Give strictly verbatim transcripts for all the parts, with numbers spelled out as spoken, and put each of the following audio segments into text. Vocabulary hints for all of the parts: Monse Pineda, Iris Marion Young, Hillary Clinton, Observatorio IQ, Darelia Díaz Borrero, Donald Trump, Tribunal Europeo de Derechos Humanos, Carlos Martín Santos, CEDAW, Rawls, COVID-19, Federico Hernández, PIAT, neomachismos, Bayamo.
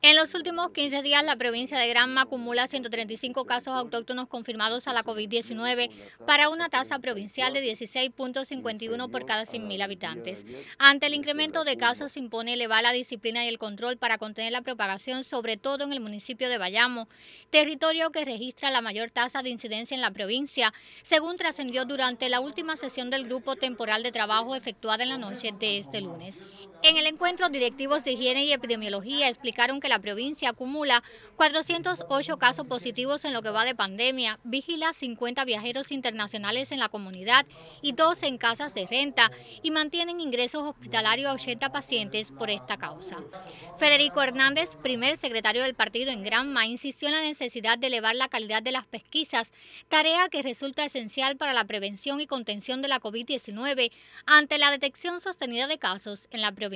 En los últimos quince días, la provincia de Granma acumula ciento treinta y cinco casos autóctonos confirmados a la COVID diecinueve para una tasa provincial de dieciséis punto cincuenta y uno por cada cien mil habitantes. Ante el incremento de casos, se impone elevar la disciplina y el control para contener la propagación, sobre todo en el municipio de Bayamo, territorio que registra la mayor tasa de incidencia en la provincia, según trascendió durante la última sesión del Grupo Temporal de Trabajo efectuada en la noche de este lunes. En el encuentro, directivos de higiene y epidemiología explicaron que la provincia acumula cuatrocientos ocho casos positivos en lo que va de pandemia, vigila cincuenta viajeros internacionales en la comunidad y dos en casas de renta y mantienen ingresos hospitalarios a ochenta pacientes por esta causa. Federico Hernández, primer secretario del partido en Granma, insistió en la necesidad de elevar la calidad de las pesquisas, tarea que resulta esencial para la prevención y contención de la COVID diecinueve ante la detección sostenida de casos en la provincia.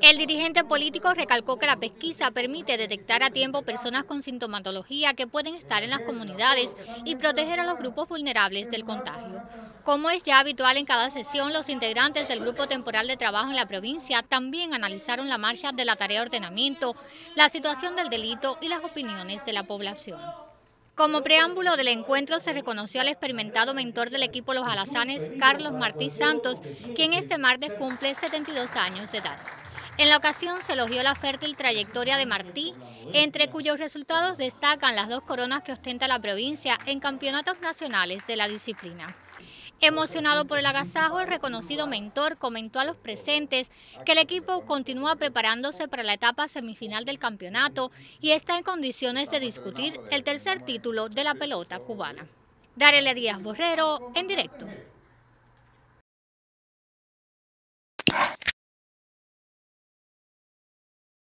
El dirigente político recalcó que la pesquisa permite detectar a tiempo personas con sintomatología que pueden estar en las comunidades y proteger a los grupos vulnerables del contagio. Como es ya habitual en cada sesión, los integrantes del Grupo Temporal de Trabajo en la provincia también analizaron la marcha de la tarea de ordenamiento, la situación del delito y las opiniones de la población. Como preámbulo del encuentro se reconoció al experimentado mentor del equipo Los Alazanes, Carlos Martín Santos, quien este martes cumple setenta y dos años de edad. En la ocasión se elogió la fértil trayectoria de Martí, entre cuyos resultados destacan las dos coronas que ostenta la provincia en campeonatos nacionales de la disciplina. Emocionado por el agasajo, el reconocido mentor comentó a los presentes que el equipo continúa preparándose para la etapa semifinal del campeonato y está en condiciones de discutir el tercer título de la pelota cubana. Darelia Díaz Borrero, en directo.